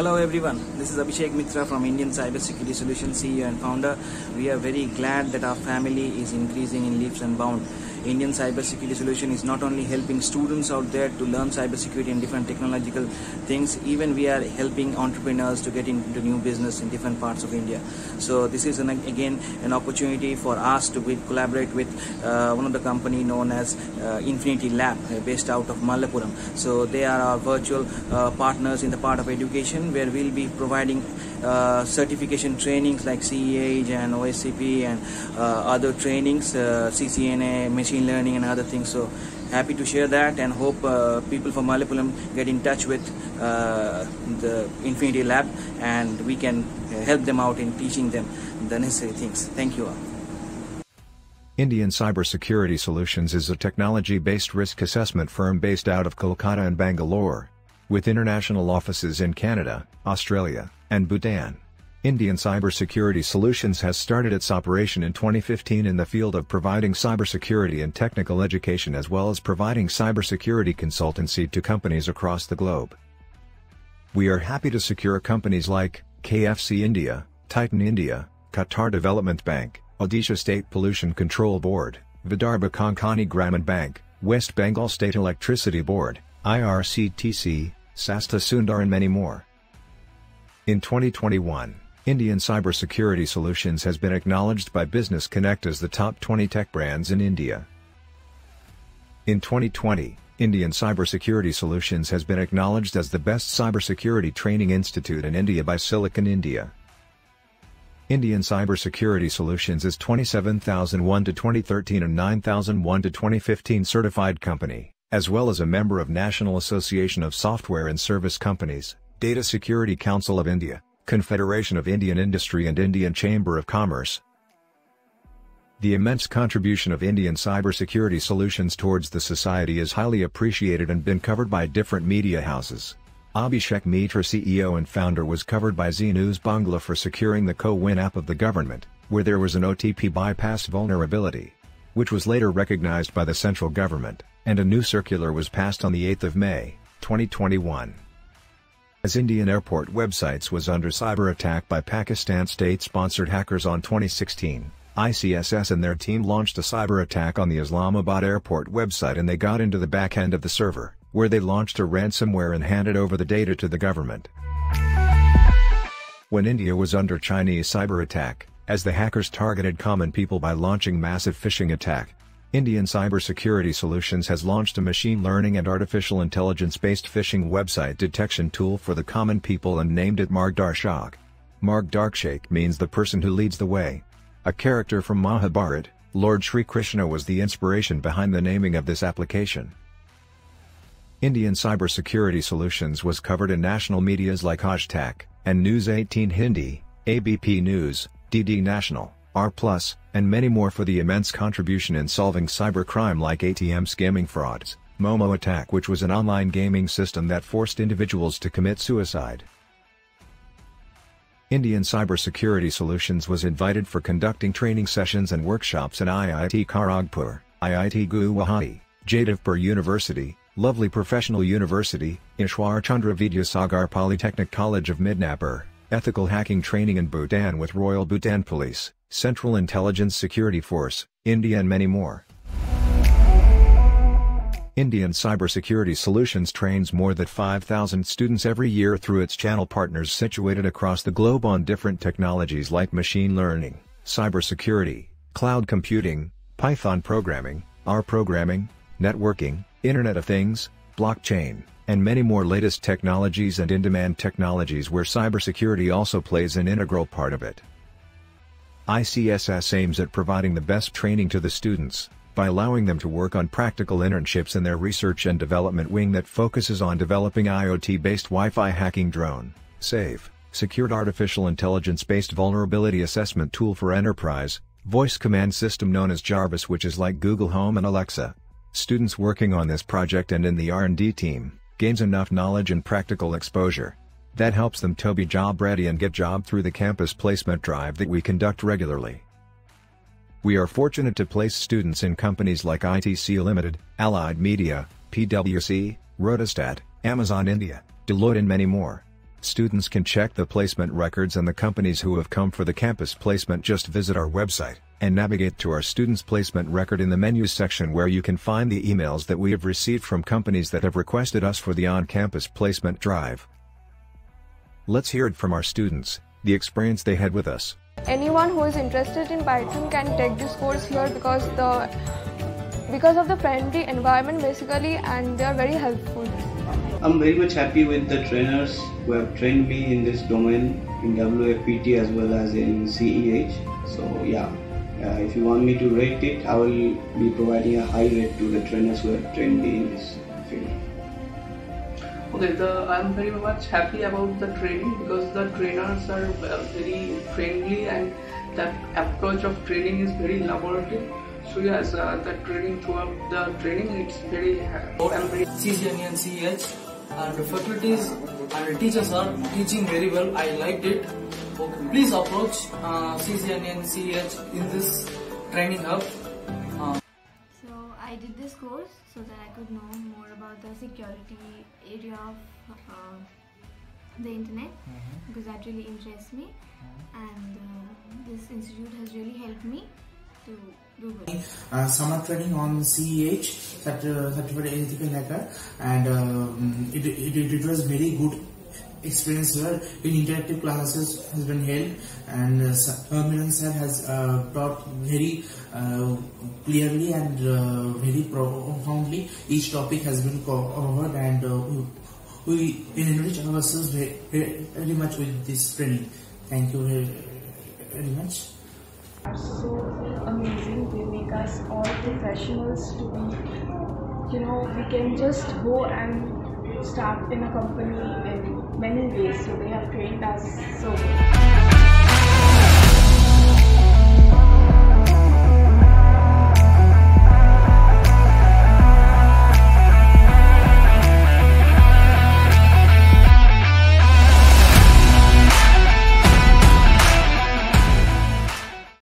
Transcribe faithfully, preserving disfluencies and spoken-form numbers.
Hello everyone, this is Abhishek Mitra from Indian Cyber Security Solutions, C E O and founder. We are very glad that our family is increasing in leaps and bounds. Indian Cyber Security Solution is not only helping students out there to learn cybersecurity and different technological things, even we are helping entrepreneurs to get into new business in different parts of India. So this is an, again an opportunity for us to with, collaborate with uh, one of the company known as uh, Infinity Lab, uh, based out of Malappuram. So they are our virtual uh, partners in the part of education, where we'll be providing uh, certification trainings like C E H and O S C P and uh, other trainings, uh, C C N A, machine learning and other things. So happy to share that, and hope uh, people from Malappuram get in touch with uh, the Infinity Lab, and we can help them out in teaching them the necessary things. Thank you all. Indian Cybersecurity Solutions is a technology-based risk assessment firm based out of Kolkata and Bangalore, with international offices in Canada, Australia, and Bhutan. Indian Cybersecurity Solutions has started its operation in twenty fifteen in the field of providing cybersecurity and technical education, as well as providing cybersecurity consultancy to companies across the globe. We are happy to secure companies like K F C India, Titan India, Qatar Development Bank, Odisha State Pollution Control Board, Vidarbha Konkani Gramin Bank, West Bengal State Electricity Board, I R C T C, Sasta Sundar, and many more. In twenty twenty-one, Indian Cybersecurity Solutions has been acknowledged by Business Connect as the top twenty tech brands in India. In twenty twenty, Indian Cybersecurity Solutions has been acknowledged as the best cybersecurity training institute in India by Silicon India. Indian Cybersecurity Solutions is twenty-seven thousand one to twenty thirteen and nine thousand one to twenty fifteen certified company, as well as a member of National Association of Software and Service Companies, Data Security Council of India, Confederation of Indian Industry, and Indian Chamber of Commerce. The immense contribution of Indian Cybersecurity Solutions towards the society is highly appreciated and been covered by different media houses. Abhishek Mitra, C E O and founder, was covered by ZNews Bangla for securing the CoWIN app of the government, where there was an O T P bypass vulnerability, which was later recognized by the central government, and a new circular was passed on the eighth of May, twenty twenty-one. As Indian airport websites was under cyber attack by Pakistan state-sponsored hackers on twenty sixteen, I C S S and their team launched a cyber attack on the Islamabad airport website, and they got into the back end of the server, where they launched a ransomware and handed over the data to the government. When India was under Chinese cyber attack, as the hackers targeted common people by launching massive phishing attack, Indian Cybersecurity Solutions has launched a machine learning and artificial intelligence-based phishing website detection tool for the common people and named it Margdarshak. Margdarshak means the person who leads the way. A character from Mahabharat, Lord Shri Krishna, was the inspiration behind the naming of this application. Indian Cybersecurity Solutions was covered in national medias like Aajtak and News eighteen Hindi, A B P News, D D National, R plus, and many more for the immense contribution in solving cybercrime like A T M scamming frauds, Momo attack, which was an online gaming system that forced individuals to commit suicide. Indian Cybersecurity Solutions was invited for conducting training sessions and workshops in I I T Kharagpur, I I T Guwahati, Jadavpur University, Lovely Professional University, Ishwar Chandra Vidyasagar Polytechnic College of Midnapur, ethical hacking training in Bhutan with Royal Bhutan Police, Central Intelligence Security Force, India, and many more. Indian Cybersecurity Solutions trains more than five thousand students every year through its channel partners situated across the globe on different technologies like machine learning, cybersecurity, cloud computing, Python programming, R programming, networking, Internet of Things, blockchain, and many more latest technologies and in-demand technologies where cybersecurity also plays an integral part of it. I C S S aims at providing the best training to the students, by allowing them to work on practical internships in their research and development wing that focuses on developing IoT-based Wi-Fi hacking drone, SAVE, secured artificial intelligence-based vulnerability assessment tool for enterprise, voice command system known as Jarvis, which is like Google Home and Alexa. Students working on this project and in the R and D team, gains enough knowledge and practical exposure that helps them to be job ready and get job through the campus placement drive that we conduct regularly. We are fortunate to place students in companies like I T C Limited, Allied Media, P W C, Rotostat, Amazon India, Deloitte, and many more. Students can check the placement records and the companies who have come for the campus placement. Just visit our website and navigate to our students' placement record in the menu section, where you can find the emails that we have received from companies that have requested us for the on-campus placement drive. Let's hear it from our students, the experience they had with us. Anyone who is interested in Python can take this course here because the because of the friendly environment basically, and they are very helpful. I'm very much happy with the trainers who have trained me in this domain in W F P T as well as in C E H. So yeah. Uh, if you want me to rate it, I will be providing a high rate to the trainers who have trained me in this field. Okay, the, I'm very much happy about the training because the trainers are very friendly and the approach of training is very collaborative. So yes, uh, the training throughout the training, it's very helpful. I'm very C C N A and C E H, and the faculties and the teachers are teaching very well. I liked it. Okay. Please approach uh, C C N A and C E H in this training hub. Uh. So I did this course so that I could know more about the security area of uh, the internet, mm-hmm. because that really interests me, mm-hmm. and uh, this institute has really helped me to do well. Uh, summer training on C E H, certified ethical hacker, and um, it, it, it, it was very good. Experience here in interactive classes has been held, and Herman uh, sir has uh, taught very uh, clearly and uh, very profoundly. Each topic has been covered, and uh, we enrich ourselves very, very much with this training. Thank you very, very much. So amazing, they make us all professionals to be, you know, we can just go and start in a company in many ways, so they have trained us so